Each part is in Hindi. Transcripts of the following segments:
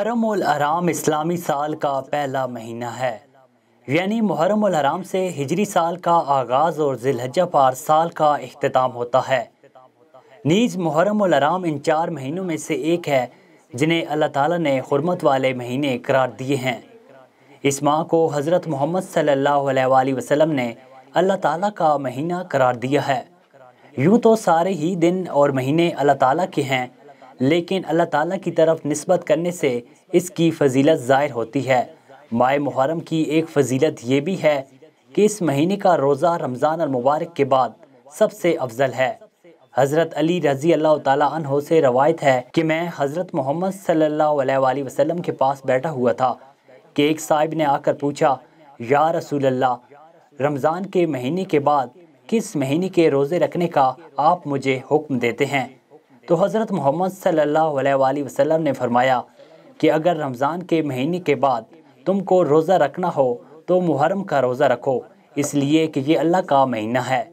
मुहर्रम उल हराम इस्लामी साल का पहला महीना है, यानी मुहर्रम उल हराम से हिजरी साल का आगाज़ और जिलहज्जा पार साल का इख्तिताम होता है। नीज मुहर्रम उल हराम इन चार महीनों में से एक है जिन्हें अल्लाह ताला ने हुर्मत वाले महीने करार दिए हैं। इस माह को हज़रत मोहम्मद सल्लल्लाहु अलैहि वसल्लम ने अल्लाह ताला का महीना करार दिया है। यूँ तो सारे ही दिन और महीने अल्लाह ताला के हैं, लेकिन अल्लाह ताला की तरफ निस्बत करने से इसकी फजीलत ज़ाहिर होती है। माह मुहर्रम की एक फजीलत ये भी है कि इस महीने का रोज़ा रमज़ान मुबारक के बाद सबसे अफजल है। हज़रत अली रज़ी अल्लाह ताला अन्हो से रवायत है कि मैं हज़रत मोहम्मद सल्लल्लाहु अलैहि वसल्लम के पास बैठा हुआ था कि एक साहिब ने आकर पूछा, या रसूल अल्लाह, रमज़ान के महीने के बाद किस महीने के रोज़े रखने का आप मुझे हुक्म देते हैं? तो हज़रत मोहम्मद सल्लल्लाहु अलैहि वसल्लम ने फरमाया कि अगर रमज़ान के महीने के बाद तुमको रोज़ा रखना हो तो मुहर्रम का रोज़ा रखो, इसलिए कि ये अल्लाह का महीना है।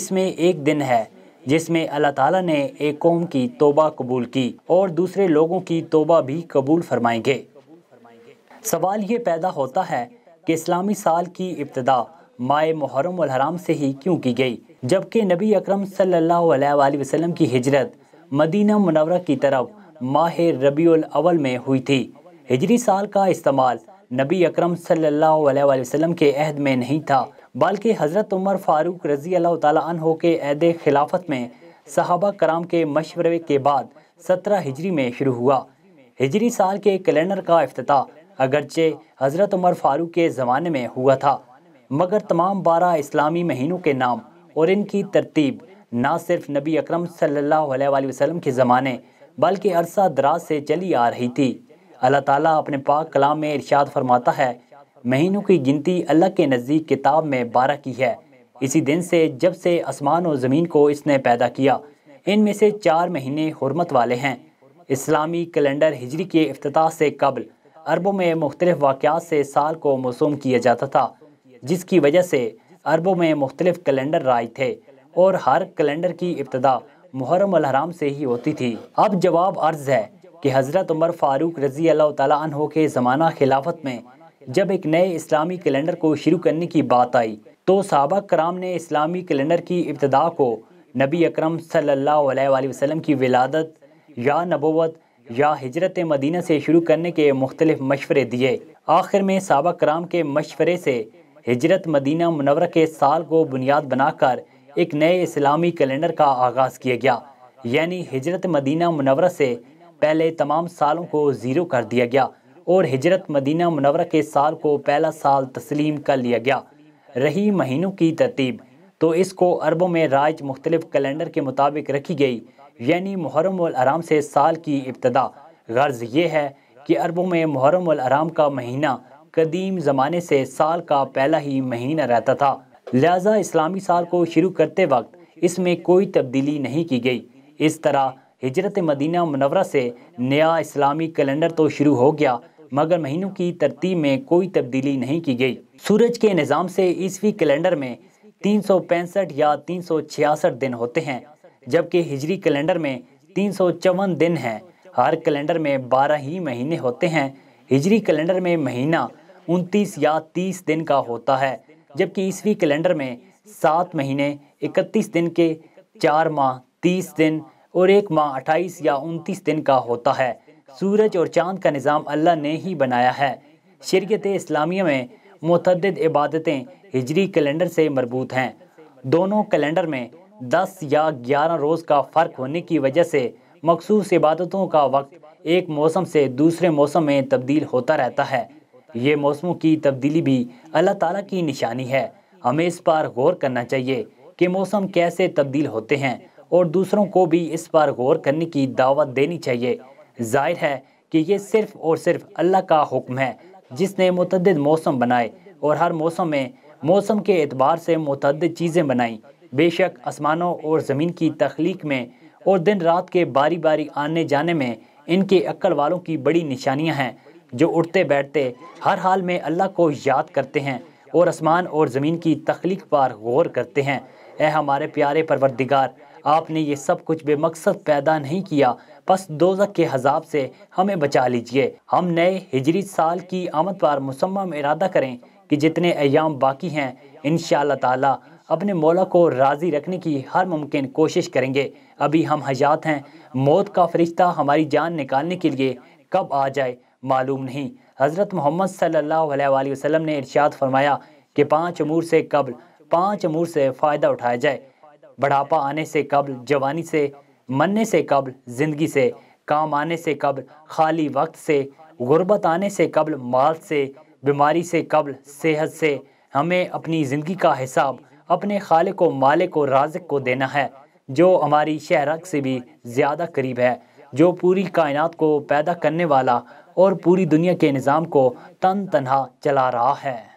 इसमें एक दिन है जिसमें अल्लाह ताला ने एक कौम की तौबा कबूल की और दूसरे लोगों की तौबा भी कबूल फरमाएंगे। सवाल ये पैदा होता है कि इस्लामी साल की इब्तिदा माह मुहर्रम उल हराम से ही क्यों की गई, जबकि नबी अकरम सल्लल्लाहु अलैहि वसल्लम की हिजरत मदीना मुनव्वरा की तरफ माह रबीउल अव्वल में हुई थी। हिजरी साल का इस्तेमाल नबी अकरम सल्लल्लाहु अलैहि वसल्लम के अहद में नहीं था, बल्कि हज़रत उमर फ़ारूक रज़ी अल्लाह ताला अन्हो के अहद खिलाफत में सहाबा कराम के मशवरे के बाद 17 हिजरी में शुरू हुआ। हिजरी साल के कैलेंडर का इफ्तिताह अगरचे हज़रत उमर फ़ारूक के ज़माने में हुआ था, मगर तमाम 12 इस्लामी महीनों के नाम और इनकी तरतीब ना सिर्फ नबी अकरम सल्लल्लाहु अलैहि वसल्लम के ज़माने बल्कि अरसा दराज से चली आ रही थी। अल्लाह ताला अपने पाक कलाम में इरशाद फरमाता है, महीनों की गिनती अल्लाह के नज़दीक किताब में 12 की है, इसी दिन से जब से आसमान और ज़मीन को इसने पैदा किया। इनमें से 4 महीने हुर्मत वाले हैं। इस्लामी कैलेंडर हिजरी के इफ्तिताह से कबल अरबों में मुख्तलिफ़ वाक़यात से साल को मौसूम किया जाता था, जिसकी वजह से अरबों में मुख्तलिफ़ कैलेंडर राय थे और हर कैलेंडर की इब्तिदा मुहर्रम उल हराम से ही होती थी। अब जवाब अर्ज़ है कि हज़रत उमर फ़ारूक रज़ी अल्लाह ताला अन्हो के ज़माना खिलाफत में जब एक नए इस्लामी कैलेंडर को शुरू करने की बात आई तो सहाबा कराम ने इस्लामी कैलेंडर की इब्तिदा को नबी अकरम सल्लल्लाहु अलैहि वसल्लम की विलादत या नबुव्वत या हिजरत मदीना से शुरू करने के मुख्तलिफ़ मशवरे दिए। आखिर में सहाबा कराम के मशवरे से हिजरत मदीना मुनव्वरा के साल को बुनियाद बनाकर एक नए इस्लामी कैलेंडर का आगाज़ किया गया, यानी हिजरत मदीना मुनव्वरा से पहले तमाम सालों को ज़ीरो कर दिया गया और हिजरत मदीना मुनव्वरा के साल को पहला साल तस्लीम कर लिया गया। रही महीनों की तरतीब तो इसको अरबों में राइज मुख्तलिफ़ कैलेंडर के मुताबिक रखी गई, यानी मुहर्रम उल हराम से साल की इब्तिदा। गर्ज़ ये है कि अरबों में मुहर्रम उल हराम का महीना कदीम ज़माने से साल का पहला ही महीना रहता था, लिहाजा इस्लामी साल को शुरू करते वक्त इसमें कोई तब्दीली नहीं की गई। इस तरह हिजरत मदीना मुनव्वरा से नया इस्लामी कैलेंडर तो शुरू हो गया, मगर महीनों की तरतीब में कोई तब्दीली नहीं की गई। सूरज के निज़ाम से ईसवी कैलेंडर में 365 या 366 दिन होते हैं, जबकि हिजरी कैलेंडर में 354 दिन हैं। हर कैलेंडर में 12 ही महीने होते हैं। हिजरी कैलेंडर में महीना 29 या 30 दिन का होता है, जबकि ईसवी कैलेंडर में 7 महीने 31 दिन के, 4 माह 30 दिन और 1 माह 28 या 29 दिन का होता है। सूरज और चाँद का निज़ाम अल्लाह ने ही बनाया है। शरीयत इस्लामिया में मुतअद्दिद इबादतें हिजरी कैलेंडर से मरबूत हैं। दोनों कैलेंडर में 10 या 11 रोज़ का फ़र्क होने की वजह से मखसूस इबादतों का वक्त एक मौसम से दूसरे मौसम में तब्दील होता रहता है। ये मौसमों की तब्दीली भी अल्लाह ताला की निशानी है। हमें इस पर गौर करना चाहिए कि मौसम कैसे तब्दील होते हैं और दूसरों को भी इस पर गौर करने की दावत देनी चाहिए। जाहिर है कि ये सिर्फ़ और सिर्फ अल्लाह का हुक्म है, जिसने मुतअद्दिद मौसम बनाए और हर मौसम में मौसम के एतबार से मुतअद्दिद चीज़ें बनाई। बेशक आसमानों और ज़मीन की तख्लीक में और दिन रात के बारी बारी आने जाने में इनके अक्ल वालों की बड़ी निशानियाँ हैं, जो उठते बैठते हर हाल में अल्लाह को याद करते हैं और आसमान और ज़मीन की तख्लीक पर गौर करते हैं। ऐ हमारे प्यारे परवरदिगार, आपने ये सब कुछ बेमकसद पैदा नहीं किया, बस दोज़ख के हज़ाब से हमें बचा लीजिए। हम नए हिजरी साल की आमद पर मुसम्मम इरादा करें कि जितने अयाम बाकी हैं इंशाअल्लाह ताला अपने मौला को राज़ी रखने की हर मुमकिन कोशिश करेंगे। अभी हम हयात हैं, मौत का फरिश्ता हमारी जान निकालने के लिए कब आ जाए मालूम नहीं। हज़रत मोहम्मद सल्लल्लाहु अलैहि वसल्लम ने इरशाद फरमाया कि 5 उमूर से कब्ल 5 उमूर से फ़ायदा उठाया जाए, बढ़ापा आने से कब्ल, जवानी से, मरने से कब्ल, ज़िंदगी से, काम आने से कब्ल, खाली वक्त से, गुर्बत आने से कब्ल, माल से, बीमारी से कब्ल, सेहत से। हमें अपनी ज़िंदगी का हिसाब अपने खालिक को, मालिक को, राज़िक को देना है, जो हमारी शहरक से भी ज़्यादा करीब है, जो पूरी कायनात को पैदा करने वाला और पूरी दुनिया के निज़ाम को तन तनहा चला रहा है।